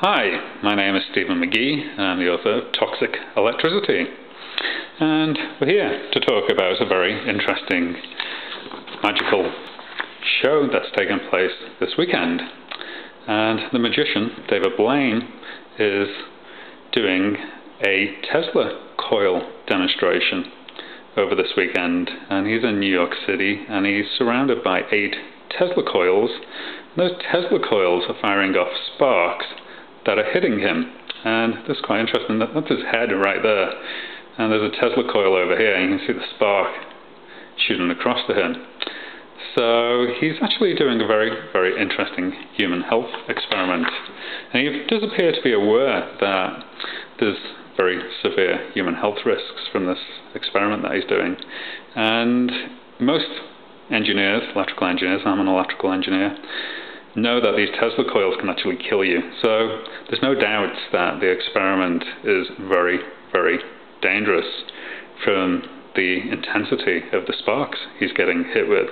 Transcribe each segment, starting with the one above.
Hi, my name is Stephen McGee. I'm the author of Toxic Electricity, and we're here to talk about a very interesting magical show that's taken place this weekend. And the magician David Blaine is doing a Tesla coil demonstration over this weekend, and he's in New York City, and he's surrounded by 8 Tesla coils. Those Tesla coils are firing off sparks that are hitting him, and that's quite interesting. That's his head right there, and there's a Tesla coil over here, and you can see the spark shooting across to him. So he's actually doing a very, very interesting human health experiment, and he does appear to be aware that there's very severe human health risks from this experiment that he's doing. And most engineers, electrical engineers — I'm an electrical engineer — know that these Tesla coils can actually kill you. So there's no doubt that the experiment is very, very dangerous from the intensity of the sparks he's getting hit with.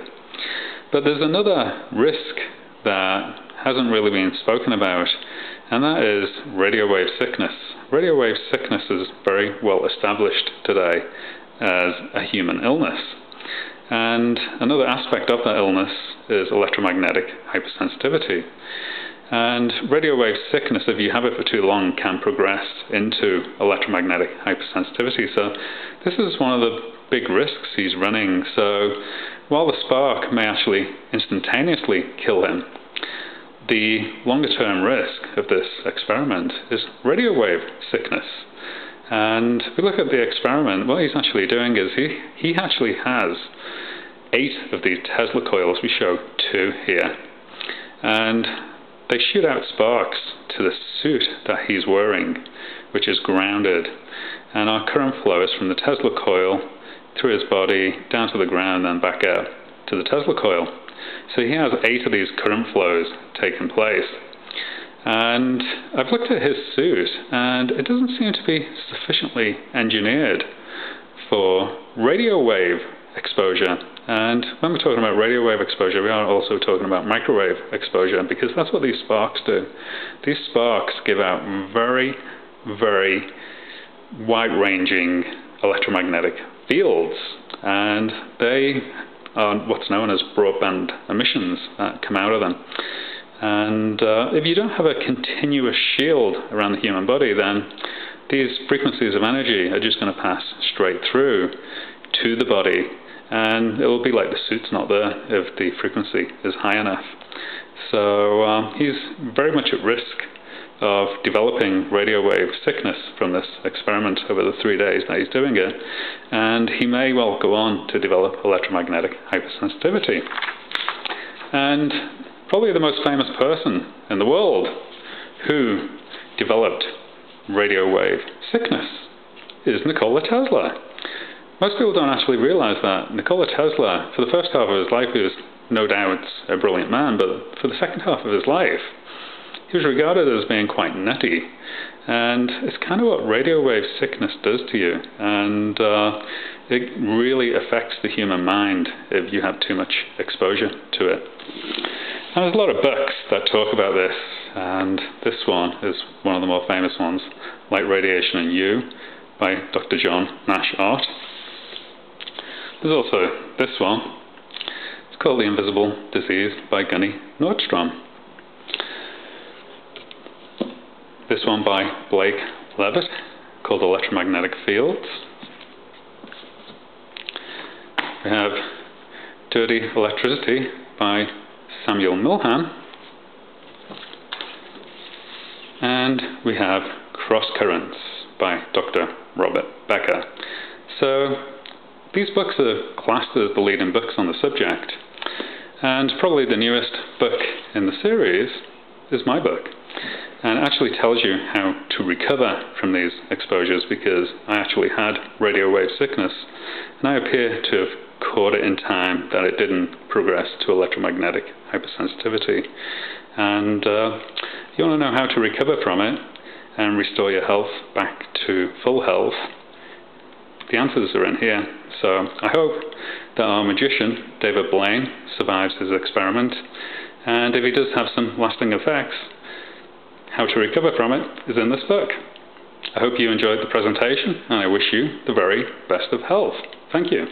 But there's another risk that hasn't really been spoken about, and that is radio wave sickness. Radio wave sickness is very well established today as a human illness. And another aspect of that illness is electromagnetic hypersensitivity. And radio wave sickness, if you have it for too long, can progress into electromagnetic hypersensitivity. So this is one of the big risks he's running. So while the spark may actually instantaneously kill him, the longer-term risk of this experiment is radio wave sickness. And if we look at the experiment, what he's actually doing is he actually has 8 of these Tesla coils. We show 2 here, and they shoot out sparks to the suit that he's wearing, which is grounded, and our current flow is from the Tesla coil through his body down to the ground, then back out to the Tesla coil. So he has 8 of these current flows taking place. And I've looked at his suit, and it doesn't seem to be sufficiently engineered for radio wave exposure. And when we're talking about radio wave exposure, we are also talking about microwave exposure, because that's what these sparks do. These sparks give out very, very wide-ranging electromagnetic fields, and they are what's known as broadband emissions that come out of them. And if you don't have a continuous shield around the human body, then these frequencies of energy are just going to pass straight through to the body, and it'll be like the suit's not there if the frequency is high enough. So he's very much at risk of developing radio wave sickness from this experiment over the 3 days that he's doing it, and he may well go on to develop electromagnetic hypersensitivity. And probably the most famous person in the world who developed radio wave sickness is Nikola Tesla. Most people don't actually realize that Nikola Tesla, for the first half of his life, he was no doubt a brilliant man, but for the second half of his life, he was regarded as being quite nutty. And it's kind of what radio wave sickness does to you, and it really affects the human mind if you have too much exposure to it. And there's a lot of books that talk about this, and this one is one of the more famous ones, Light Radiation and You by Dr. John Nash-Art. There's also this one, it's called The Invisible Disease by Gunnar Nordstrom. This one by Blake Levitt, called Electromagnetic Fields. We have Dirty Electricity by Samuel Milham. And we have Cross Currents by Dr. Robert Becker. So these books are classed as the leading books on the subject, and probably the newest book in the series is my book, and actually tells you how to recover from these exposures, because I actually had radio wave sickness, and I appear to have caught it in time that it didn't progress to electromagnetic hypersensitivity. And if you want to know how to recover from it and restore your health back to full health, the answers are in here. So I hope that our magician David Blaine survives his experiment, and if he does have some lasting effects, How to recover from it is in this book. I hope you enjoyed the presentation, and I wish you the very best of health. Thank you.